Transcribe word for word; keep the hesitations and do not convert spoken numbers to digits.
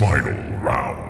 Final round.